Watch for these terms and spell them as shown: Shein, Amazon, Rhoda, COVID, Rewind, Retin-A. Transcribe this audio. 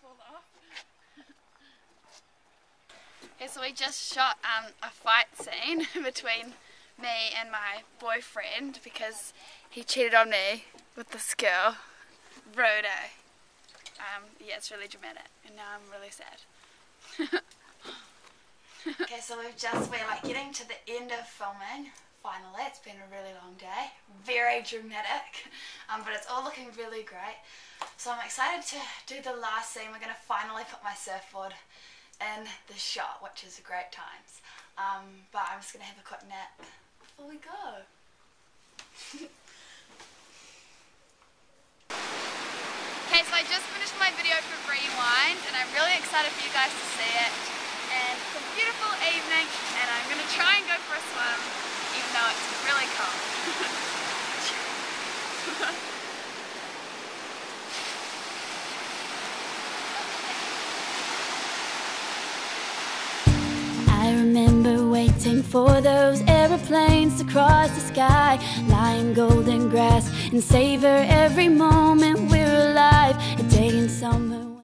pull that off. Okay, so we just shot a fight scene between me and my boyfriend because he cheated on me with this girl, Rhoda. Yeah, it's really dramatic and now I'm really sad. Okay, so we're like getting to the end of filming. Finally, it's been a really long day, very dramatic, but it's all looking really great. So I'm excited to do the last scene. We're going to finally put my surfboard in the shot, which is great times. But I'm just going to have a quick nap before we go. Okay, so I just finished my video for Rewind and I'm really excited for you guys to see it. And it's a beautiful evening and I'm going to try and go for a swim even though it's really cold. I remember waiting for those aeroplanes to cross the sky, lying golden grass and savor every moment we're alive, a day in summer.